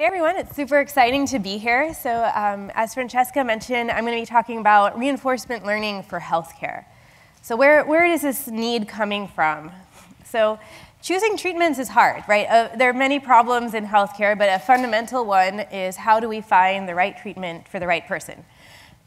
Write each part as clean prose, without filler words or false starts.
Hey everyone, it's super exciting to be here. So as Francesca mentioned, I'm going to be talking about reinforcement learning for healthcare. So where is this need coming from? So choosing treatments is hard, right? There are many problems in healthcare, but a fundamental one is how do we find the right treatment for the right person?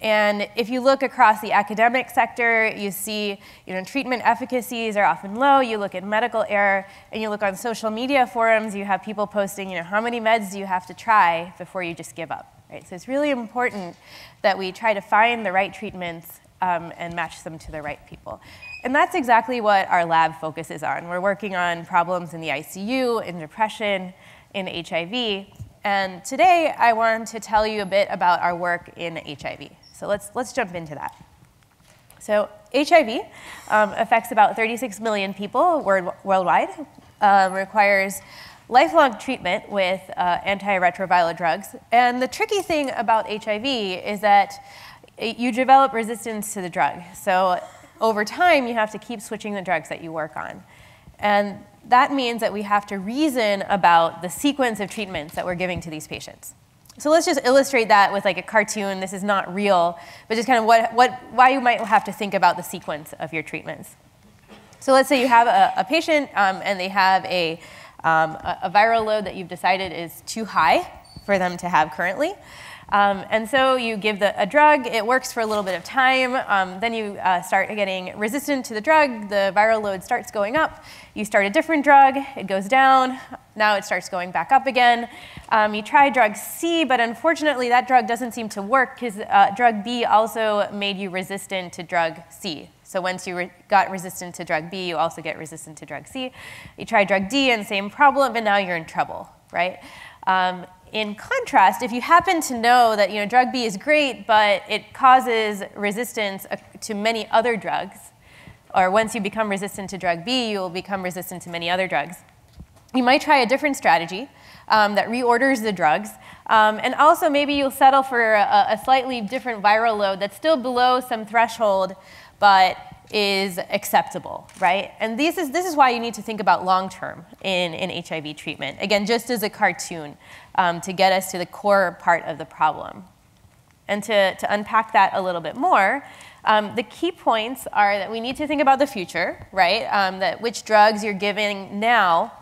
And if you look across the academic sector, you see treatment efficacies are often low. You look at medical error, and you look on social media forums, you have people posting how many meds do you have to try before you just give up, right? So it's really important that we try to find the right treatments and match them to the right people. And that's exactly what our lab focuses on. We're working on problems in the ICU, in depression, in HIV. And today, I want to tell you a bit about our work in HIV. So let's jump into that. So HIV affects about 36 million people worldwide, requires lifelong treatment with antiretroviral drugs. And the tricky thing about HIV is that you develop resistance to the drug. So over time, you have to keep switching the drugs that you work on. And that means that we have to reason about the sequence of treatments that we're giving to these patients. So let's just illustrate that with like a cartoon. This is not real, but just kind of why you might have to think about the sequence of your treatments. So let's say you have a patient and they have a viral load that you've decided is too high for them to have currently. And so you give a drug. It works for a little bit of time. Then you start getting resistant to the drug. The viral load starts going up. You start a different drug. It goes down. Now it starts going back up again. You try drug C, but unfortunately, that drug doesn't seem to work because drug B also made you resistant to drug C. So once you got resistant to drug B, you also get resistant to drug C. You try drug D and same problem, but now you're in trouble, right? In contrast, if you happen to know that drug B is great, but it causes resistance to many other drugs, or once you become resistant to drug B, you will become resistant to many other drugs, you might try a different strategy that reorders the drugs. And also, maybe you'll settle for a slightly different viral load that's still below some threshold, but is acceptable, right? And this is why you need to think about long-term in HIV treatment. Again, just as a cartoon to get us to the core part of the problem. And to unpack that a little bit more, the key points are that we need to think about the future, right? That which drugs you're giving now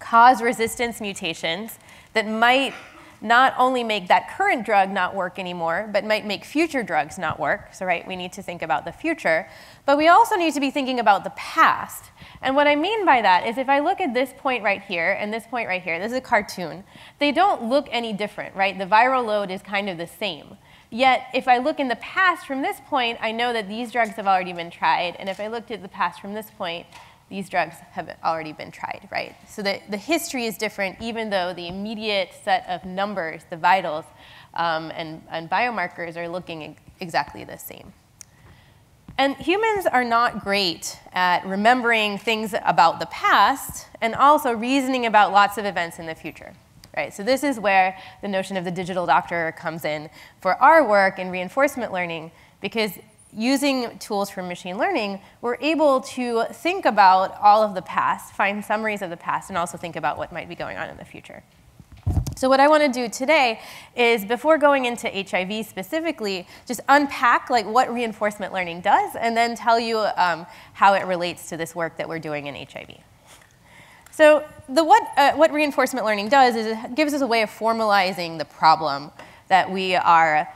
cause resistance mutations that might not only make that current drug not work anymore, but might make future drugs not work. So right, we need to think about the future. But we also need to be thinking about the past. And what I mean by that is if I look at this point right here and this point right here, this is a cartoon, they don't look any different, right? The viral load is kind of the same. Yet, if I look in the past from this point, I know that these drugs have already been tried. And if I looked at the past from this point, these drugs have already been tried, right? So the history is different, even though the immediate set of numbers, the vitals, and biomarkers are looking exactly the same. And humans are not great at remembering things about the past and also reasoning about lots of events in the future, right? So this is where the notion of the digital doctor comes in for our work in reinforcement learning, because using tools from machine learning, we're able to think about all of the past, find summaries of the past, and also think about what might be going on in the future. So what I want to do today is, before going into HIV specifically, just unpack what reinforcement learning does, and then tell you how it relates to this work that we're doing in HIV. So what reinforcement learning does is it gives us a way of formalizing the problem that we are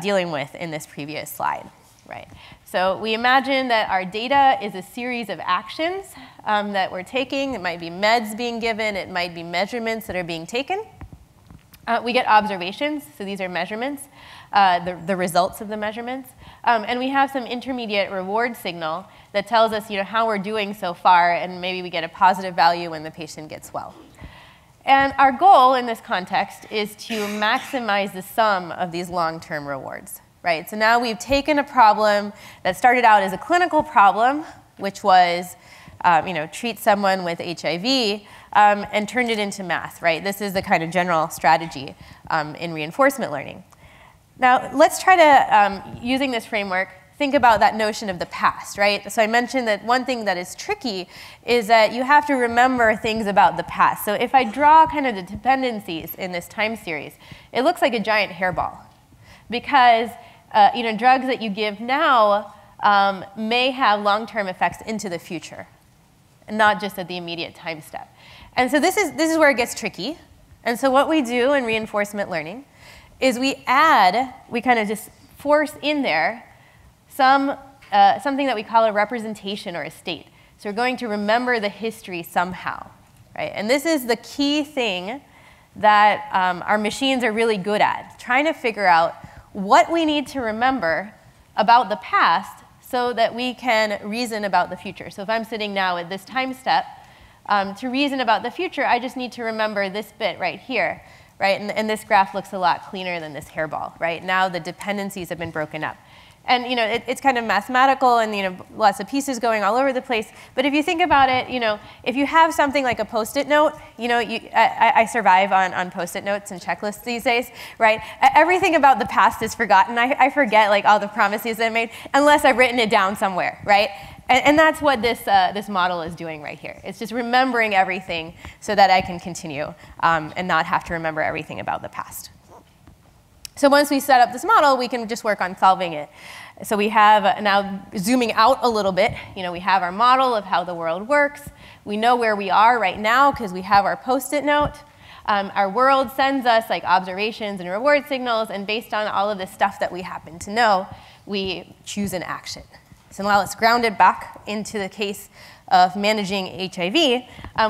dealing with in this previous slide. Right. So we imagine that our data is a series of actions that we're taking. It might be meds being given. It might be measurements that are being taken. We get observations. So these are measurements, the results of the measurements. And we have some intermediate reward signal that tells us how we're doing so far. And maybe we get a positive value when the patient gets well. And our goal in this context is to maximize the sum of these long-term rewards. Right, so now we've taken a problem that started out as a clinical problem, which was treat someone with HIV, and turned it into math. Right, this is the kind of general strategy in reinforcement learning. Now let's try to, using this framework, think about that notion of the past, right? So I mentioned that one thing that is tricky is that you have to remember things about the past. So if I draw kind of the dependencies in this time series, it looks like a giant hairball, because you know, drugs that you give now may have long-term effects into the future, and not just at the immediate time step. And so this is where it gets tricky. And so what we do in reinforcement learning is we kind of just force in there something that we call a representation or a state. So we're going to remember the history somehow, right? And this is the key thing that our machines are really good at, trying to figure out what we need to remember about the past so that we can reason about the future. So if I'm sitting now at this time step, to reason about the future, I just need to remember this bit right here, right? And this graph looks a lot cleaner than this hairball, right? Now the dependencies have been broken up. And you know, it's kind of mathematical, and you know, lots of pieces going all over the place. But if you think about it, you know, if you have something like a Post-it note, you know, I survive on Post-it notes and checklists these days, right? Everything about the past is forgotten. I forget like all the promises I made unless I've written it down somewhere, right? And that's what this model is doing right here. It's just remembering everything so that I can continue and not have to remember everything about the past. So once we set up this model, we can just work on solving it. So we have, now zooming out a little bit, you know, we have our model of how the world works. We know where we are right now because we have our Post-it note. Our world sends us like observations and reward signals, and based on all of this stuff that we happen to know, we choose an action. So now let's ground it back into the case of managing HIV.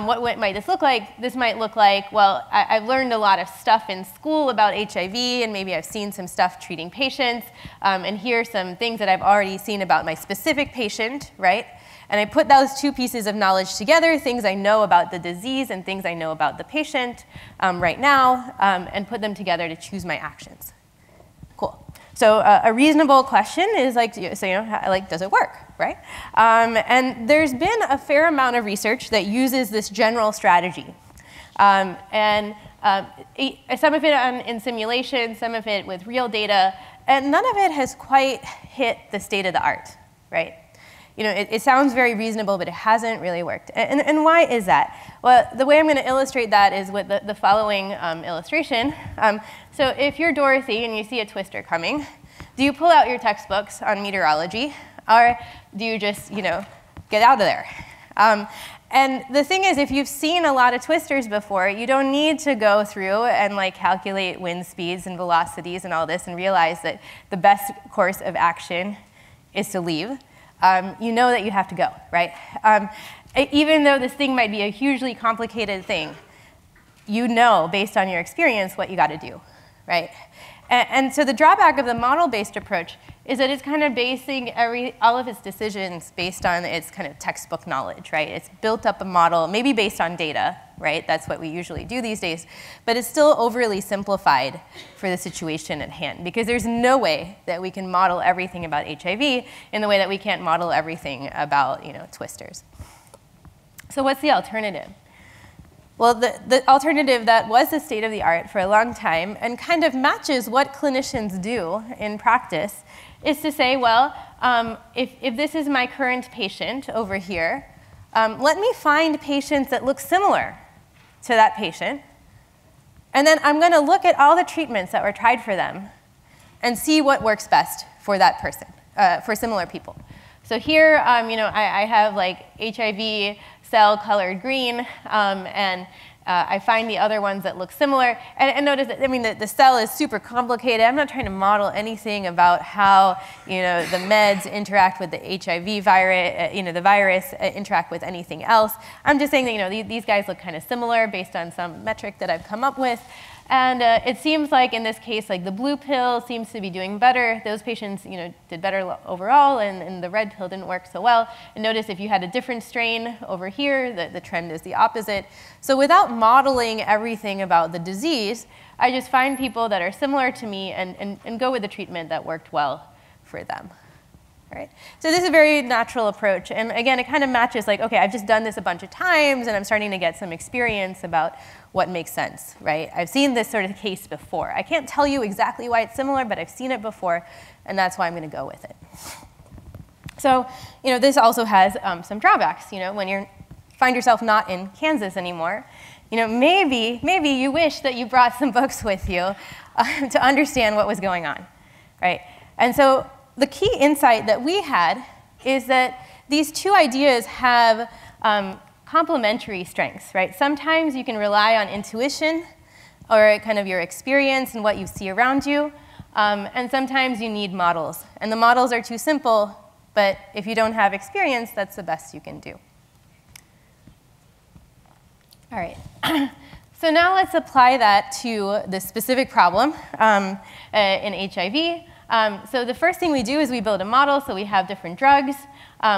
What might this look like? This might look like, well, I've learned a lot of stuff in school about HIV, and maybe I've seen some stuff treating patients, and here are some things that I've already seen about my specific patient, right? And I put those two pieces of knowledge together, things I know about the disease and things I know about the patient right now, and put them together to choose my actions. Cool. So a reasonable question is like, so you know, like, does it work, right? And there's been a fair amount of research that uses this general strategy, some of it in simulation, some of it with real data, and none of it has quite hit the state of the art, right? You know, it sounds very reasonable, but it hasn't really worked. And why is that? Well, the way I'm going to illustrate that is with the following illustration. So if you're Dorothy and you see a twister coming, do you pull out your textbooks on meteorology, or do you just, you know, get out of there? And the thing is, if you've seen a lot of twisters before, you don't need to go through and like calculate wind speeds and velocities and all this and realize that the best course of action is to leave. You know that you have to go, right? Even though this thing might be a hugely complicated thing, you know, based on your experience, what you got to do, right? And so the drawback of the model-based approach is that it's kind of basing all of its decisions based on its kind of textbook knowledge, right? It's built up a model, maybe based on data, right? That's what we usually do these days. But it's still overly simplified for the situation at hand, because there's no way that we can model everything about HIV in the way that we can't model everything about, you know, twisters. So what's the alternative? Well, the alternative that was the state of the art for a long time and kind of matches what clinicians do in practice is to say, well, if this is my current patient over here, let me find patients that look similar to that patient, and then I'm going to look at all the treatments that were tried for them and see what works best for that person, for similar people. So here, you know, I have like HIV cell colored green, and I find the other ones that look similar. And notice that, I mean, the cell is super complicated. I'm not trying to model anything about how, you know, the meds interact with the HIV virus, you know, the virus interact with anything else. I'm just saying that, you know, these guys look kind of similar based on some metric that I've come up with. And it seems like in this case, like the blue pill seems to be doing better. Those patients, you know, did better overall, and the red pill didn't work so well. And notice if you had a different strain over here, the trend is the opposite. So without modeling everything about the disease, I just find people that are similar to me and go with the treatment that worked well for them. Right? So this is a very natural approach, and again, it kind of matches like, okay, I've just done this a bunch of times, and I'm starting to get some experience about what makes sense, right? I've seen this sort of case before. I can't tell you exactly why it's similar, but I've seen it before, and that's why I'm going to go with it. So, you know, this also has some drawbacks. You know, when you find yourself not in Kansas anymore, you know, maybe you wish that you brought some books with you to understand what was going on, right? And so the key insight that we had is that these two ideas have complementary strengths, right? Sometimes you can rely on intuition or kind of your experience and what you see around you, and sometimes you need models. And the models are too simple, but if you don't have experience, that's the best you can do. All right. So now let's apply that to the specific problem in HIV. So the first thing we do is we build a model, so we have different drugs.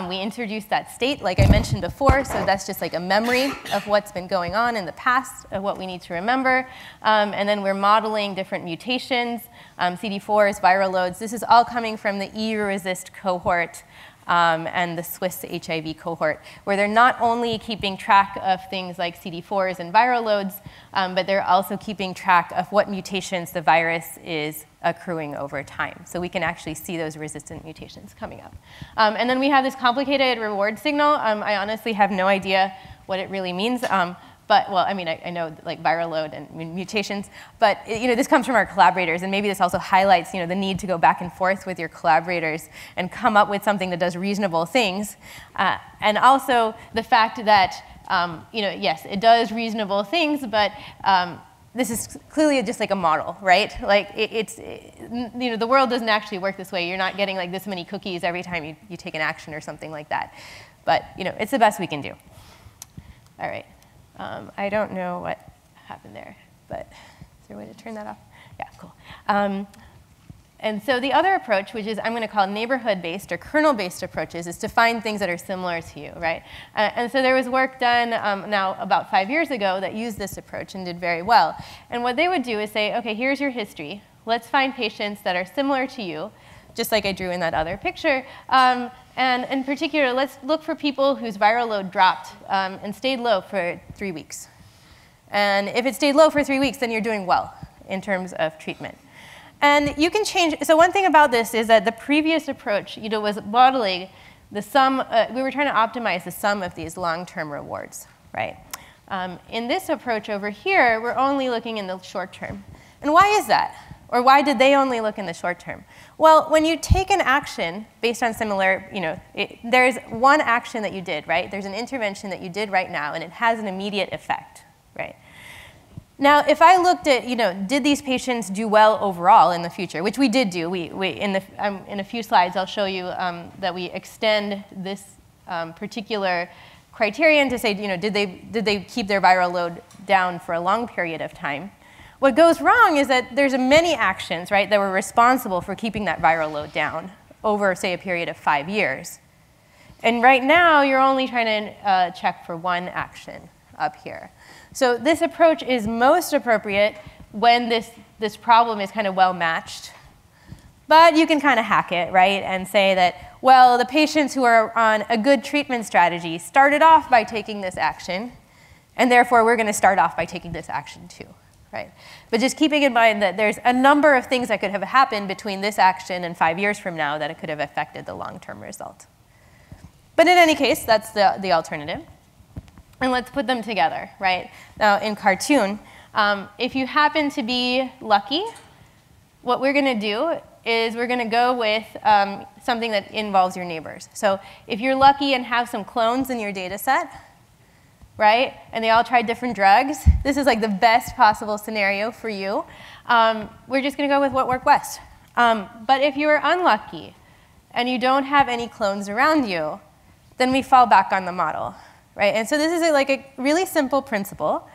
We introduce that state, like I mentioned before, so that's just like a memory of what's been going on in the past, of what we need to remember. And then we're modeling different mutations, CD4s, viral loads. This is all coming from the EuResist cohort and the Swiss HIV cohort, where they're not only keeping track of things like CD4s and viral loads, but they're also keeping track of what mutations the virus is accruing over time. So we can actually see those resistant mutations coming up. And then we have this complicated reward signal. I honestly have no idea what it really means. But, well, I mean, I know like viral load and mutations, but you know, this comes from our collaborators, and maybe this also highlights, you know, the need to go back and forth with your collaborators and come up with something that does reasonable things. And also the fact that, you know, yes, it does reasonable things, but this is clearly just like a model, right? Like you know, the world doesn't actually work this way. You're not getting like this many cookies every time you take an action or something like that. But, you know, it's the best we can do. All right. I don't know what happened there, but is there a way to turn that off? Yeah, cool. And so the other approach, which is I'm going to call neighborhood-based or kernel-based approaches, is to find things that are similar to you, right? And so there was work done now about 5 years ago that used this approach and did very well. And what they would do is say, okay, here's your history. Let's find patients that are similar to you, just like I drew in that other picture. And in particular, let's look for people whose viral load dropped and stayed low for 3 weeks. And if it stayed low for 3 weeks, then you're doing well in terms of treatment. And you can change. So one thing about this is that the previous approach, you know, was modeling the sum. We were trying to optimize the sum of these long-term rewards, right? In this approach over here, we're only looking in the short term. And why is that? Or why did they only look in the short term? Well, when you take an action based on similar, you know, there's one action that you did, right? There's an intervention that you did right now, and it has an immediate effect, right? Now, if I looked at, you know, did these patients do well overall in the future, which we did do. We in a few slides, I'll show you that we extend this particular criterion to say, you know, did they keep their viral load down for a long period of time? What goes wrong is that there's many actions, right, that were responsible for keeping that viral load down over, say, a period of 5 years. And right now, you're only trying to check for one action up here. So this approach is most appropriate when this problem is kind of well matched. But you can kind of hack it, right, and say that, well, the patients who are on a good treatment strategy started off by taking this action, and therefore, we're going to start off by taking this action, too. Right. But just keeping in mind that there's a number of things that could have happened between this action and 5 years from now that it could have affected the long-term result. But in any case, that's the alternative. And let's put them together, right? Now, in cartoon, if you happen to be lucky, what we're going to do is we're going to go with something that involves your neighbors. So if you're lucky and have some clones in your data set, right? And they all tried different drugs. This is like the best possible scenario for you. We're just going to go with what worked best. But if you are unlucky and you don't have any clones around you, then we fall back on the model, right? And so this is like a really simple principle,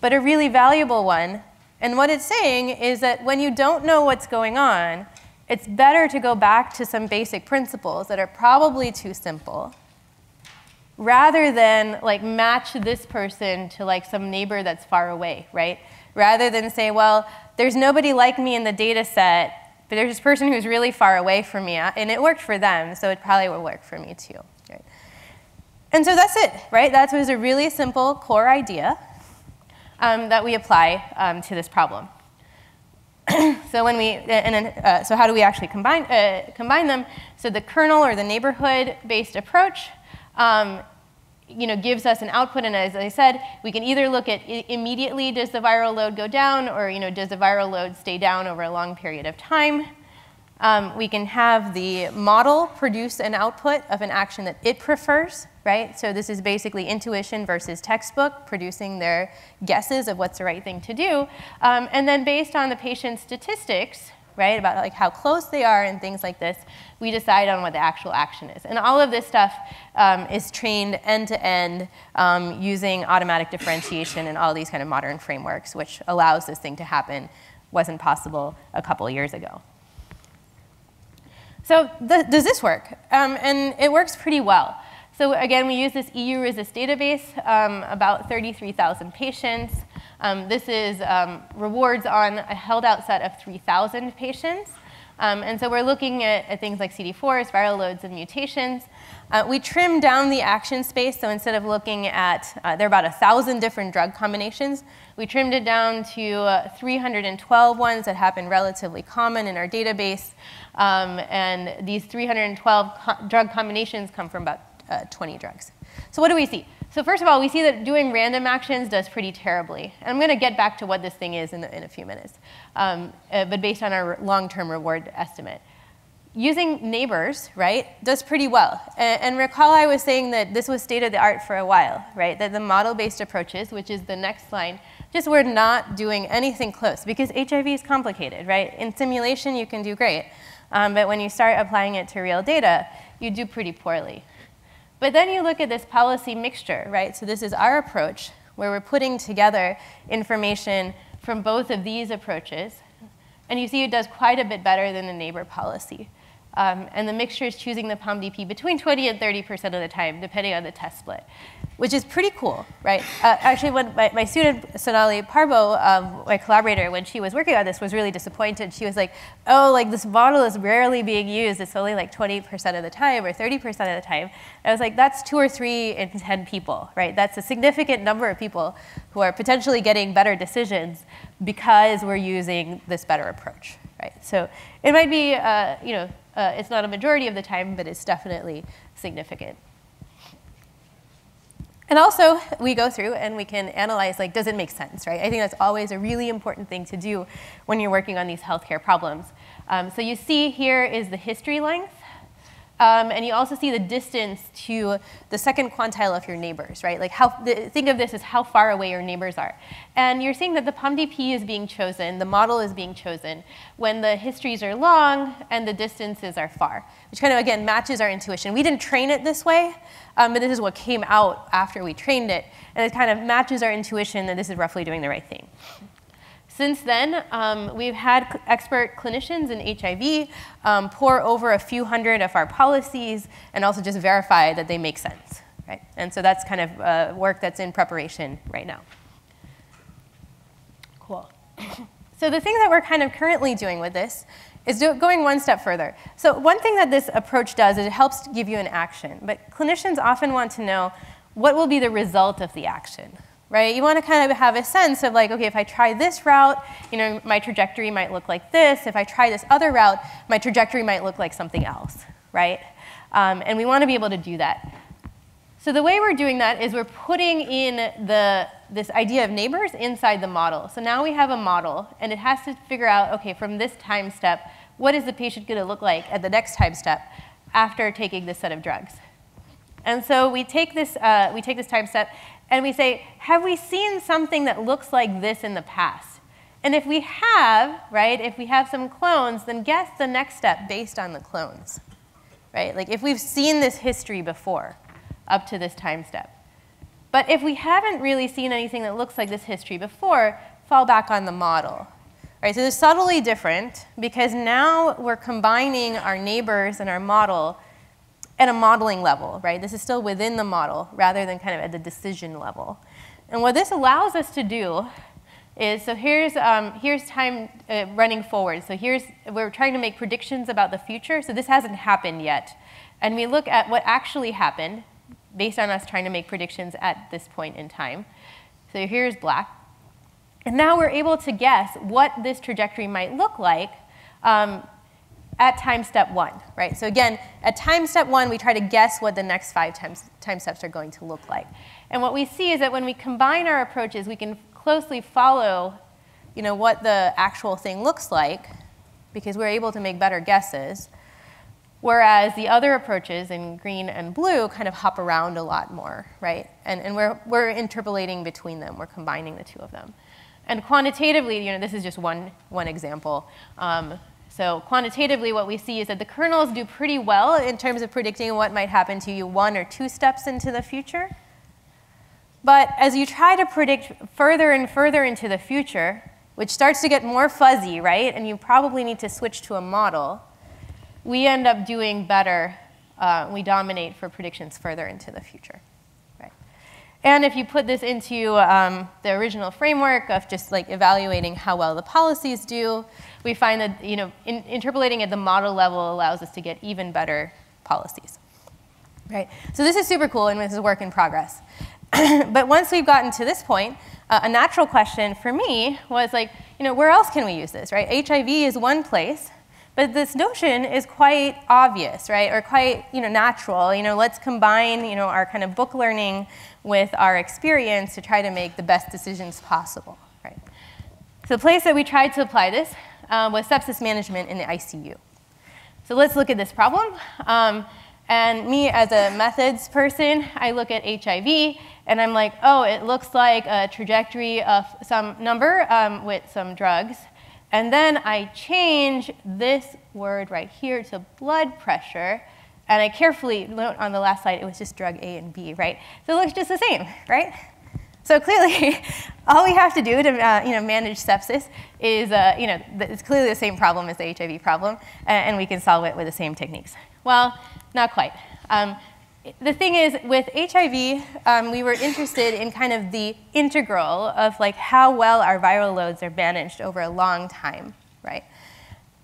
but a really valuable one. And what it's saying is that when you don't know what's going on, it's better to go back to some basic principles that are probably too simple, rather than like match this person to like some neighbor that's far away, right? Rather than say, well, there's nobody like me in the data set, but there's this person who's really far away from me, and it worked for them, so it probably will work for me too, right? And so that's it, right? That was a really simple core idea that we apply to this problem. So when we, so how do we actually combine them? So the kernel or the neighborhood-based approach, gives us an output. And as I said, we can either look at immediately does the viral load go down, or does the viral load stay down over a long period of time. We can have the model produce an output of an action that it prefers, right? So this is basically intuition versus textbook producing their guesses of what's the right thing to do. And then based on the patient's statistics, right, about like how close they are and things like this, we decide on what the actual action is. And all of this stuff is trained end-to-end using automatic differentiation and all these kind of modern frameworks, which allows this thing to happen. Wasn't possible a couple years ago. So does this work? And it works pretty well. So again, we use this EuResist database, about 33,000 patients. This is rewards on a held out set of 3,000 patients. And so we're looking at things like CD4s, viral loads, and mutations. We trim down the action space. So instead of looking at, there are about 1,000 different drug combinations, we trimmed it down to 312 ones that happen relatively common in our database. And these 312 drug combinations come from about 20 drugs. So what do we see? So first of all, we see that doing random actions does pretty terribly. And I'm going to get back to what this thing is in a few minutes, but based on our long-term reward estimate. Using neighbors, right, does pretty well. And recall I was saying that this was state-of-the-art for a while, right, that the model-based approaches, which is the next line, just we're not doing anything close because HIV is complicated, right? In simulation, you can do great. But when you start applying it to real data, you do pretty poorly. But then you look at this policy mixture, right? So this is our approach where we're putting together information from both of these approaches. And you see it does quite a bit better than a neighbor policy. And the mixture is choosing the POMDP between 20 and 30% of the time, depending on the test split, which is pretty cool, right? Actually, when my student, Sonali Parbo, my collaborator, when she was working on this, was really disappointed. She was like, oh, like this model is rarely being used. It's only like 20% of the time or 30% of the time. And I was like, that's 2 or 3 in 10 people, right? That's a significant number of people who are potentially getting better decisions because we're using this better approach, right? So it might be, it's not a majority of the time, but it's definitely significant. And also, we go through and we can analyze, like, does it make sense, right? I think that's always a really important thing to do when you're working on these healthcare problems. So you see here is the history length. And you also see the distance to the second quantile of your neighbors, right? Like think of this as how far away your neighbors are. And you're seeing that the POMDP is being chosen, the model is being chosen, when the histories are long and the distances are far, which kind of, again, matches our intuition. We didn't train it this way, but this is what came out after we trained it. And it kind of matches our intuition that this is roughly doing the right thing. Since then, we've had expert clinicians in HIV pore over a few hundred of our policies and also just verify that they make sense, right? And so that's kind of work that's in preparation right now. Cool. So the thing that we're kind of currently doing with this is going one step further. So one thing that this approach does is it helps to give you an action, but clinicians often want to know what will be the result of the action. Right? You want to kind of have a sense of like, okay, if I try this route, my trajectory might look like this. If I try this other route, my trajectory might look like something else, right? And we want to be able to do that. So the way we're doing that is we're putting in this idea of neighbors inside the model. So now we have a model, and it has to figure out, okay, from this time step, what is the patient going to look like at the next time step after taking this set of drugs? And so we take this time step. And we say, have we seen something that looks like this in the past? And if we have, right, if we have some clones, then guess the next step based on the clones, right? Like if we've seen this history before up to this time step. But if we haven't really seen anything that looks like this history before, fall back on the model. Right, so they're subtly different because now we're combining our neighbors and our model at a modeling level, right? This is still within the model rather than kind of at the decision level. And what this allows us to do is, so here's time running forward. So we're trying to make predictions about the future. So this hasn't happened yet. And we look at what actually happened based on us trying to make predictions at this point in time. So here's black. And now we're able to guess what this trajectory might look like at time step one, right? So again, at time step one, we try to guess what the next five time steps are going to look like. And what we see is that when we combine our approaches, we can closely follow, you know, what the actual thing looks like, because we're able to make better guesses, whereas the other approaches in green and blue kind of hop around a lot more, right? And we're interpolating between them. We're combining the two of them. And quantitatively, you know, this is just one example. So quantitatively, what we see is that the kernels do pretty well in terms of predicting what might happen to you 1 or 2 steps into the future. But as you try to predict further and further into the future, which starts to get more fuzzy, right? And you probably need to switch to a model. We end up doing better. We dominate for predictions further into the future, right? And if you put this into the original framework of just like evaluating how well the policies do, we find that, you know, interpolating at the model level allows us to get even better policies, right? So this is super cool, and this is a work in progress. But once we've gotten to this point, a natural question for me was like, you know, where else can we use this, right? HIV is one place, but this notion is quite obvious, right? Or quite, you know, natural. You know, let's combine, you know, our kind of book learning with our experience to try to make the best decisions possible, right? So the place that we tried to apply this was sepsis management in the ICU. So let's look at this problem. And me as a methods person, I look at HIV and I'm like, oh, it looks like a trajectory of some number with some drugs. And then I change this word right here to blood pressure. And I carefully note on the last slide, it was just drug A and B, right? So it looks just the same, right? So clearly, all we have to do to you know, manage sepsis is, you know, it's clearly the same problem as the HIV problem, and we can solve it with the same techniques. Well, not quite. The thing is, with HIV, we were interested in kind of the integral of like how well our viral loads are managed over a long time, right?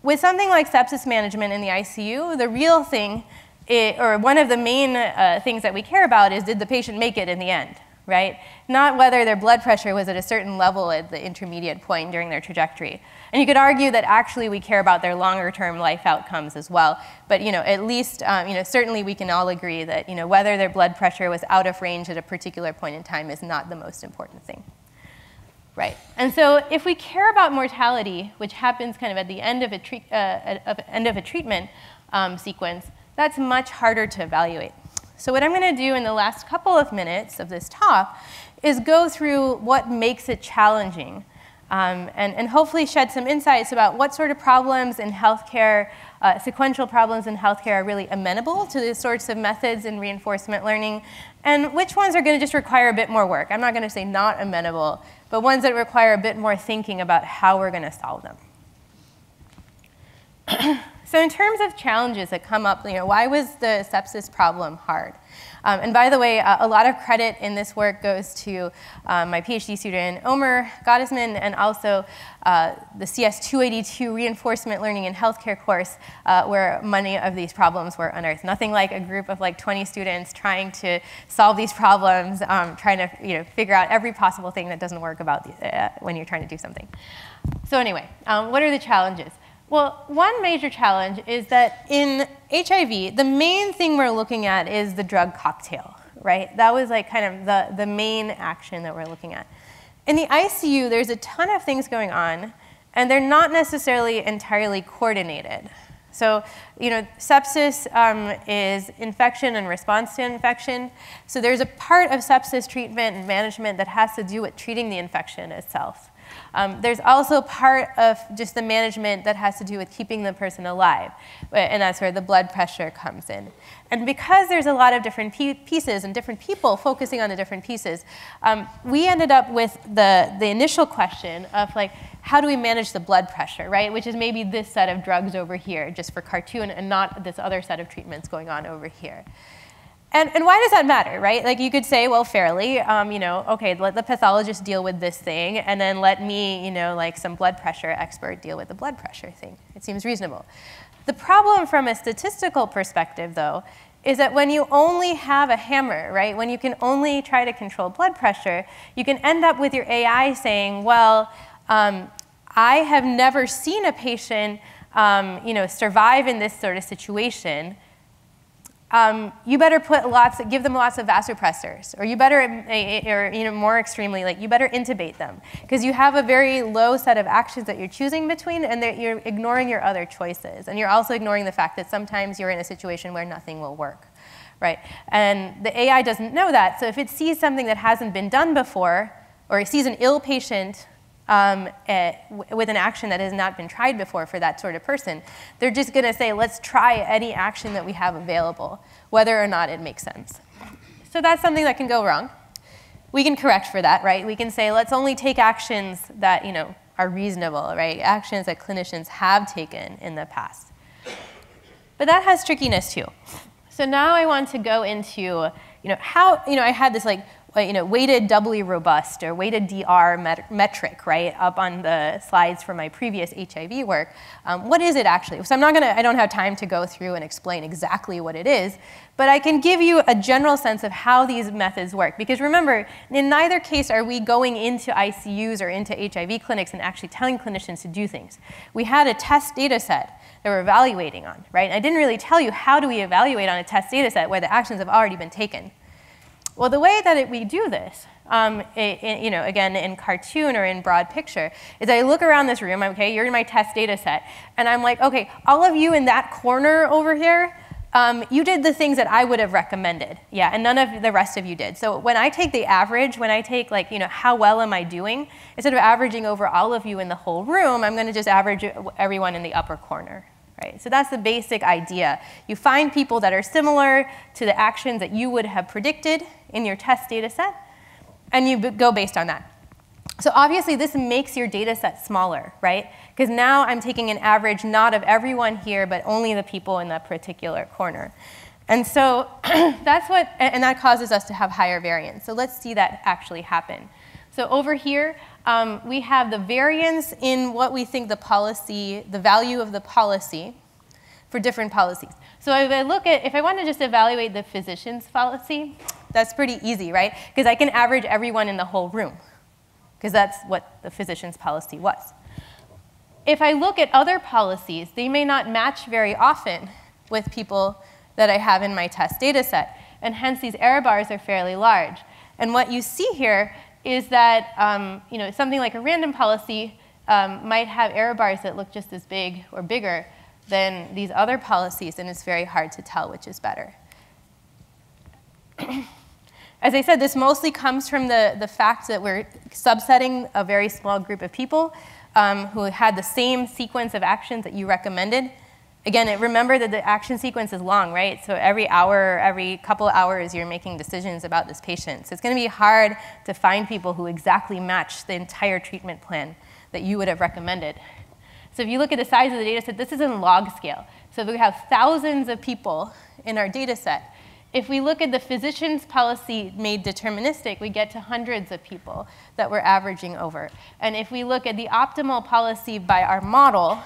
With something like sepsis management in the ICU, the real thing, or one of the main things that we care about is, did the patient make it in the end, right? Not whether their blood pressure was at a certain level at the intermediate point during their trajectory. And you could argue that actually we care about their longer-term life outcomes as well. But, you know, at least, you know, certainly we can all agree that, you know, whether their blood pressure was out of range at a particular point in time is not the most important thing, right? And so if we care about mortality, which happens kind of at the end of a treatment sequence, that's much harder to evaluate. So what I'm going to do in the last couple of minutes of this talk is go through what makes it challenging, and hopefully shed some insights about what sort of problems in healthcare, sequential problems in healthcare, are really amenable to these sorts of methods in reinforcement learning, and which ones are going to just require a bit more work. I'm not going to say not amenable, but ones that require a bit more thinking about how we're going to solve them. So in terms of challenges that come up, you know, why was the sepsis problem hard? And by the way, a lot of credit in this work goes to my PhD student, Omer Gottesman, and also the CS282 Reinforcement Learning in Healthcare course, where many of these problems were unearthed. Nothing like a group of like 20 students trying to solve these problems, trying to, you know, figure out every possible thing that doesn't work about when you're trying to do something. So anyway, what are the challenges? Well, one major challenge is that in HIV, the main thing we're looking at is the drug cocktail, right? That was like kind of the main action that we're looking at. In the ICU, there's a ton of things going on, and they're not necessarily entirely coordinated. So, you know, sepsis is infection and response to infection. So there's a part of sepsis treatment and management that has to do with treating the infection itself. There's also part of just the management that has to do with keeping the person alive, and that's where the blood pressure comes in. And because there's a lot of different pieces and different people focusing on the different pieces, we ended up with the initial question of like, how do we manage the blood pressure, right? Which is maybe this set of drugs over here just for cartoon and not this other set of treatments going on over here. And why does that matter, right? Like you could say, well, fairly, you know, okay, let the pathologist deal with this thing, and then let me, you know, like some blood pressure expert deal with the blood pressure thing. It seems reasonable. The problem from a statistical perspective, though, is that when you only have a hammer, right, when you can only try to control blood pressure, you can end up with your AI saying, well, I have never seen a patient survive in this sort of situation. You better give them lots of vasopressors, or you better, more extremely, like you better intubate them, because you have a very low set of actions that you're choosing between, and that you're ignoring your other choices, and you're also ignoring the fact that sometimes you're in a situation where nothing will work, right? And the AI doesn't know that, so if it sees something that hasn't been done before, or it sees an ill patient with an action that has not been tried before for that sort of person, they're just going to say, let's try any action that we have available, whether or not it makes sense. So that's something that can go wrong. We can correct for that, right? We can say, let's only take actions that are reasonable, right? Actions that clinicians have taken in the past. But that has trickiness too. So now I want to go into how I had this weighted doubly robust or weighted DR metric, right, up on the slides from my previous HIV work. What is it actually? So I don't have time to go through and explain exactly what it is, but I can give you a general sense of how these methods work. Because remember, in neither case are we going into ICUs or into HIV clinics and actually telling clinicians to do things. We had a test data set that we're evaluating on, right? I didn't really tell you how do we evaluate on a test data set where the actions have already been taken. Well, the way that we do this, again, in cartoon or in broad picture, is I look around this room, okay, you're in my test data set, and I'm like, okay, all of you in that corner over here, you did the things that I would have recommended, yeah, and none of the rest of you did. So when I take the average, when I take how well am I doing, instead of averaging over all of you in the whole room, I'm gonna just average everyone in the upper corner. Right? So that's the basic idea. You find people that are similar to the actions that you would have predicted in your test data set, and you go based on that. So obviously this makes your data set smaller, right? Because now I'm taking an average not of everyone here, but only the people in that particular corner. And so that causes us to have higher variance. So let's see that actually happen. So over here, we have the variance in what we think the value of the policy for different policies. So if I want to just evaluate the physician's policy, that's pretty easy, right? Because I can average everyone in the whole room, because that's what the physician's policy was. If I look at other policies, they may not match very often with people that I have in my test data set, and hence these error bars are fairly large. And what you see here is that something like a random policy might have error bars that look just as big or bigger than these other policies, and it's very hard to tell which is better. As I said, this mostly comes from the fact that we're subsetting a very small group of people who had the same sequence of actions that you recommended. Again, remember that the action sequence is long, right? So every hour, every couple hours, you're making decisions about this patient. So it's going to be hard to find people who exactly match the entire treatment plan that you would have recommended. So if you look at the size of the data set, this is in log scale. So if we have thousands of people in our data set, if we look at the physician's policy made deterministic, we get to hundreds of people that we're averaging over. And if we look at the optimal policy by our model,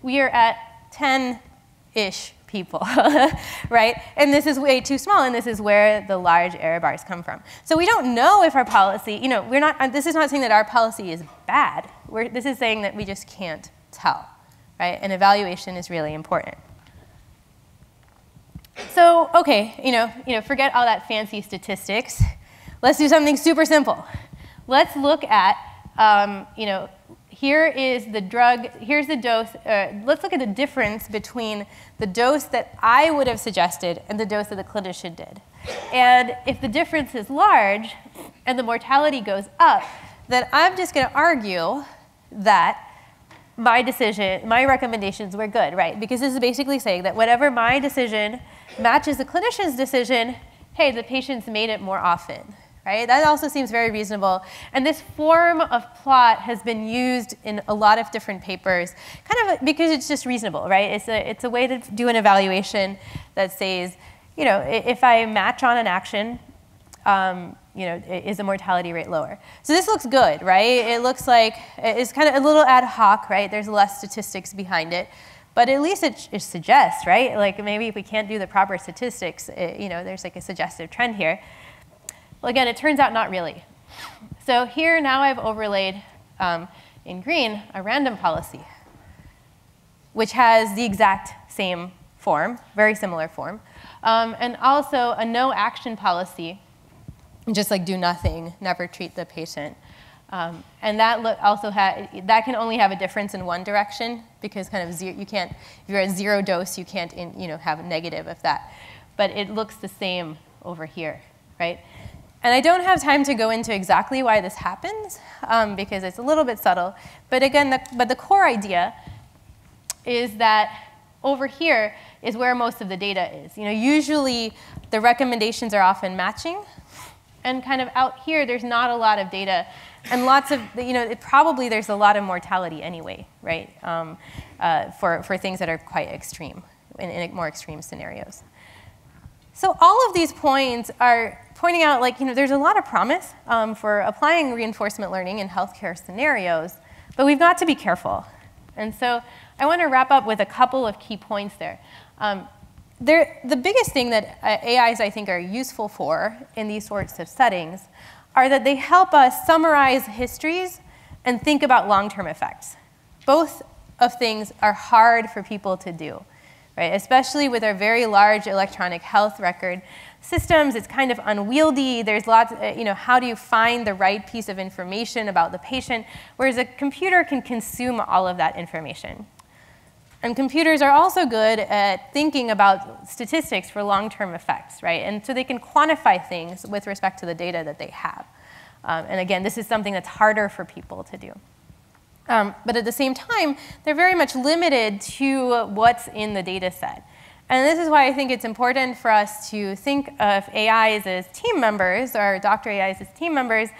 we are at 10-ish people, right? And this is way too small, and this is where the large error bars come from. So we don't know if our policy, this is not saying that our policy is bad. This is saying that we just can't tell, right? And evaluation is really important. So, okay, forget all that fancy statistics. Let's do something super simple. Let's look at, here is the drug, here's the dose. Let's look at the difference between the dose that I would have suggested and the dose that the clinician did. And if the difference is large and the mortality goes up, then I'm just going to argue that my recommendations were good, right? Because this is basically saying that whatever my decision matches the clinician's decision, hey, the patient's made it more often. Right? That also seems very reasonable. And this form of plot has been used in a lot of different papers, kind of because it's just reasonable, right? It's a way to do an evaluation that says, if I match on an action, is the mortality rate lower? So this looks good, right? It looks like it's kind of a little ad hoc, right? There's less statistics behind it. But at least it suggests, right? Like maybe if we can't do the proper statistics, there's like a suggestive trend here. Well, again, it turns out not really. So here now I've overlaid in green a random policy, which has the exact same form, very similar form, and also a no action policy, just like do nothing, never treat the patient. And that also that can only have a difference in one direction because kind of zero, you can't, if you're at zero dose, you can't have a negative of that. But it looks the same over here, right? And I don't have time to go into exactly why this happens because it's a little bit subtle. But again, the core idea is that over here is where most of the data is. Usually the recommendations are often matching, and kind of out here there's not a lot of data. And lots of, probably there's a lot of mortality anyway, right, for things that are quite extreme, in more extreme scenarios. So all of these points are pointing out, there's a lot of promise for applying reinforcement learning in healthcare scenarios, but we've got to be careful. And so I want to wrap up with a couple of key points there. The biggest thing that AIs, I think, are useful for in these sorts of settings are that they help us summarize histories and think about long-term effects. Both of things are hard for people to do, right? Especially with our very large electronic health record systems, it's kind of unwieldy. There's lots, how do you find the right piece of information about the patient? Whereas a computer can consume all of that information. And computers are also good at thinking about statistics for long-term effects, right? And so they can quantify things with respect to the data that they have. And again, this is something that's harder for people to do. But at the same time, they're very much limited to what's in the data set. And this is why I think it's important for us to think of AIs as team members, or Dr. AIs as team members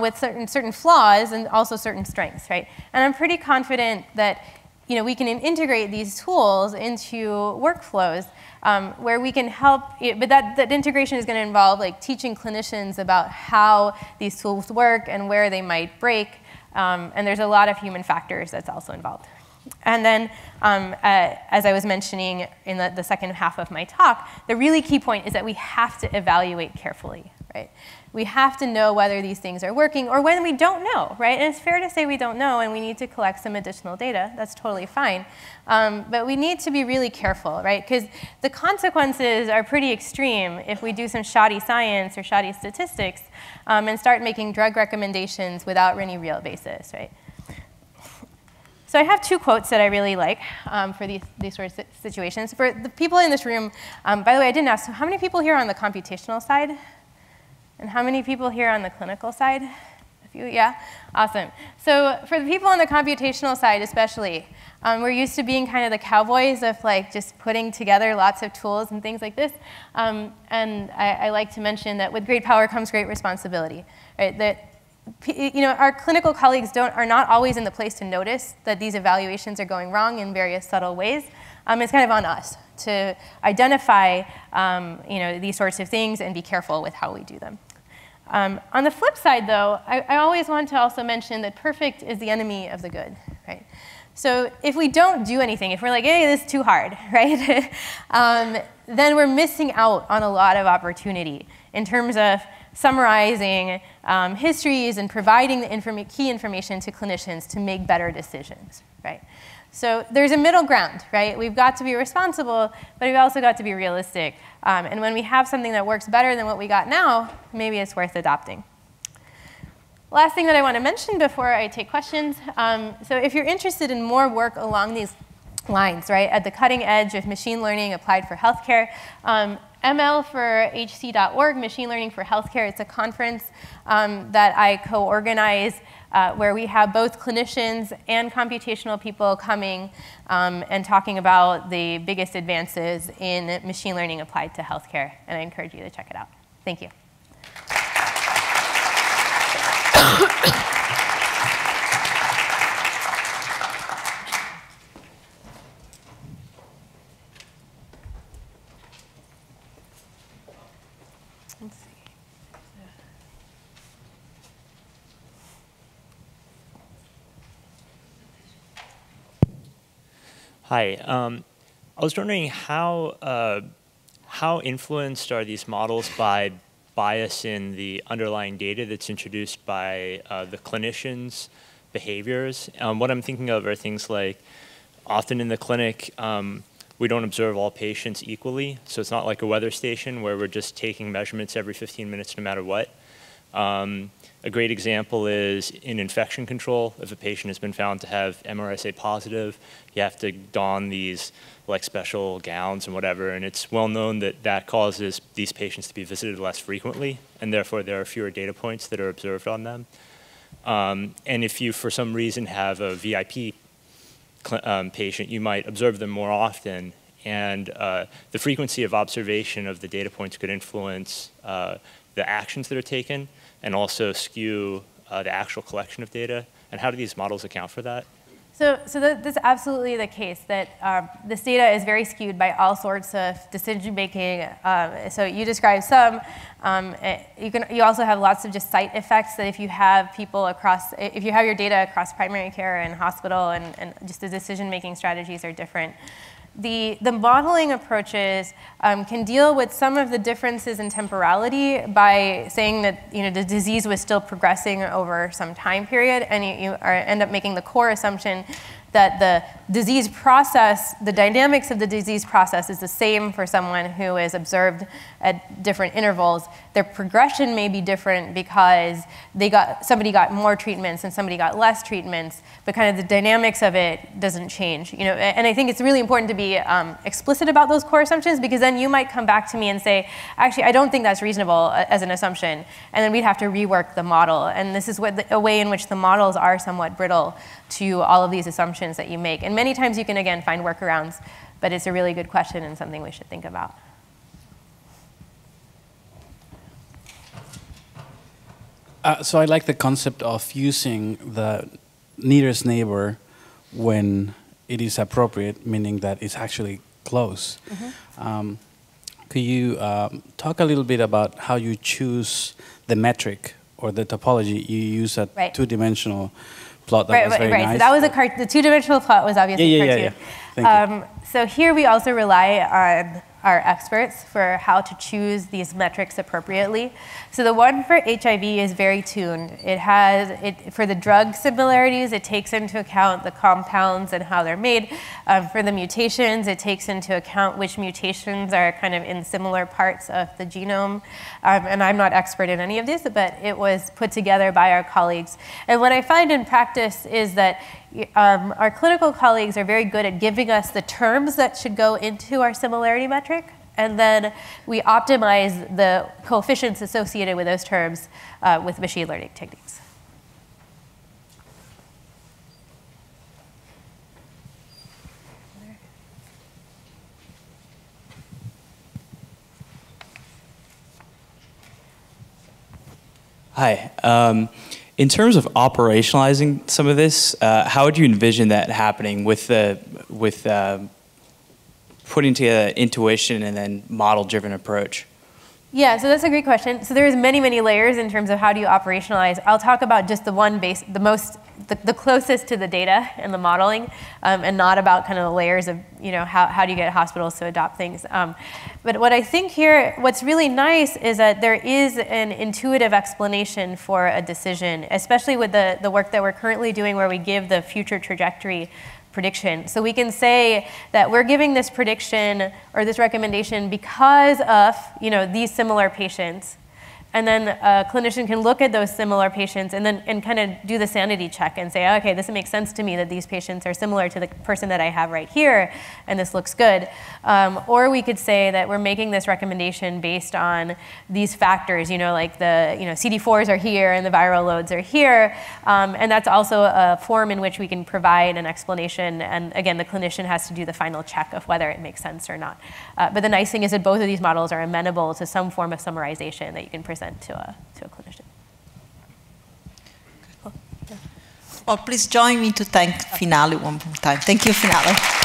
with certain flaws and also certain strengths, right? And I'm pretty confident that we can integrate these tools into workflows where we can help, but that integration is going to involve teaching clinicians about how these tools work and where they might break, and there's a lot of human factors that's also involved. And then, as I was mentioning in the second half of my talk, the really key point is that we have to evaluate carefully, right? We have to know whether these things are working or when we don't know, right? And it's fair to say we don't know and we need to collect some additional data. That's totally fine. But we need to be really careful, right? Because the consequences are pretty extreme if we do some shoddy science or shoddy statistics and start making drug recommendations without any real basis, right? So I have two quotes that I really like for these sorts of situations. For the people in this room, by the way, I didn't ask, so how many people here are on the computational side? And how many people here on the clinical side? A few, yeah? Awesome. So for the people on the computational side especially, we're used to being kind of the cowboys of just putting together lots of tools and things like this. And I like to mention that with great power comes great responsibility, right? That our clinical colleagues are not always in the place to notice that these evaluations are going wrong in various subtle ways. It's kind of on us to identify these sorts of things and be careful with how we do them. On the flip side, though, I always want to also mention that perfect is the enemy of the good, right? So if we don't do anything, if we're like, hey, this is too hard, right? Then we're missing out on a lot of opportunity in terms of summarizing histories and providing the key information to clinicians to make better decisions, right? So there's a middle ground, right? We've got to be responsible, but we've also got to be realistic. And when we have something that works better than what we got now, maybe it's worth adopting. Last thing that I want to mention before I take questions, so if you're interested in more work along these lines, right, at the cutting edge of machine learning applied for healthcare, ML4HC.org, Machine Learning for Healthcare, it's a conference that I co-organize where we have both clinicians and computational people coming and talking about the biggest advances in machine learning applied to healthcare. And I encourage you to check it out. Thank you. Hi. I was wondering how influenced are these models by bias in the underlying data that's introduced by the clinicians' behaviors? What I'm thinking of are things like, often in the clinic, we don't observe all patients equally, so it's not like a weather station where we're just taking measurements every 15 minutes no matter what. A great example is in infection control. If a patient has been found to have MRSA positive, you have to don these like special gowns and whatever, and it's well known that that causes these patients to be visited less frequently, and therefore there are fewer data points that are observed on them. And if you, for some reason, have a VIP patient, you might observe them more often, and the frequency of observation of the data points could influence the actions that are taken, and also skew the actual collection of data. And how do these models account for that? So that's absolutely the case, that this data is very skewed by all sorts of decision making. So you describe some. You also have lots of just site effects, that if you have people across, if you have your data across primary care and hospital, and just the decision making strategies are different. The modeling approaches can deal with some of the differences in temporality by saying that the disease was still progressing over some time period, and you end up making the core assumption that the disease process, the dynamics of the disease process is the same for someone who is observed at different intervals. Their progression may be different because somebody got more treatments and somebody got less treatments, but kind of the dynamics of it doesn't change. And I think it's really important to be explicit about those core assumptions, because then you might come back to me and say, actually, I don't think that's reasonable as an assumption, and then we'd have to rework the model. And this is a way in which the models are somewhat brittle to all of these assumptions that you make. And many times you can, again, find workarounds, but it's a really good question and something we should think about. So I like the concept of using the nearest neighbor when it is appropriate, meaning that it's actually close. Mm-hmm. Could you talk a little bit about how you choose the metric or the topology you use at two-dimensional plot? That was very nice. So that was the two-dimensional plot was obviously cartoon. So here we also rely on our experts for how to choose these metrics appropriately. So the one for HIV is very tuned. It has, for the drug similarities, it takes into account the compounds and how they're made. For the mutations, it takes into account which mutations are kind of in similar parts of the genome. And I'm not expert in any of this, but it was put together by our colleagues. And what I find in practice is that our clinical colleagues are very good at giving us the terms that should go into our similarity metric, and then we optimize the coefficients associated with those terms with machine learning techniques. Hi. In terms of operationalizing some of this, how would you envision that happening with the putting together intuition and then model-driven approach? Yeah, so that's a great question. So there's many, many layers in terms of how do you operationalize. I'll talk about just the one base, the closest to the data and the modeling, and not about kind of the layers of how do you get hospitals to adopt things. But what I think here, what's really nice is that there is an intuitive explanation for a decision, especially with the work that we're currently doing where we give the future trajectory prediction. So we can say that we're giving this prediction or this recommendation because of these similar patients, and then a clinician can look at those similar patients and then kind of do the sanity check and say, okay, this makes sense to me that these patients are similar to the person that I have right here, and this looks good. Or we could say that we're making this recommendation based on these factors, like the CD4s are here and the viral loads are here, and that's also a form in which we can provide an explanation. And again, the clinician has to do the final check of whether it makes sense or not. But the nice thing is that both of these models are amenable to some form of summarization that you can present to a clinician. Cool. Yeah. Well, please join me to thank Finale one more time. Thank you, Finale.